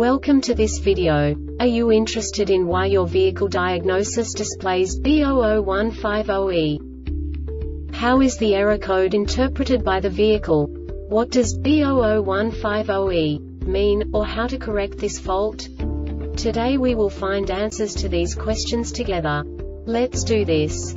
Welcome to this video. Are you interested in why your vehicle diagnosis displays B0015-0E? How is the error code interpreted by the vehicle? What does B0015-0E mean, or how to correct this fault? Today we will find answers to these questions together. Let's do this.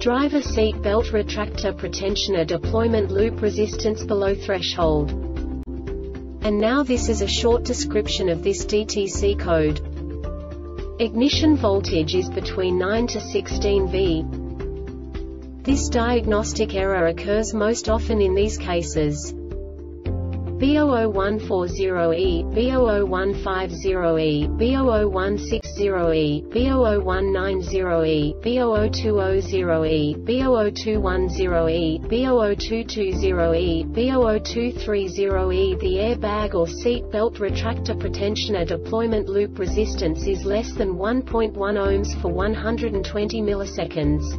driver seat belt retractor pretensioner deployment loop resistance below threshold. And now this is a short description of this DTC code. Ignition voltage is between 9 to 16 V. This diagnostic error occurs most often in these cases: B0014-0E, B0015-0E, B0016-0E, B0019-0E, B0020-0E, B0021-0E, B0022-0E, B0023-0E. The airbag or seat belt retractor pretensioner deployment loop resistance is less than 1.1 ohms for 120 milliseconds.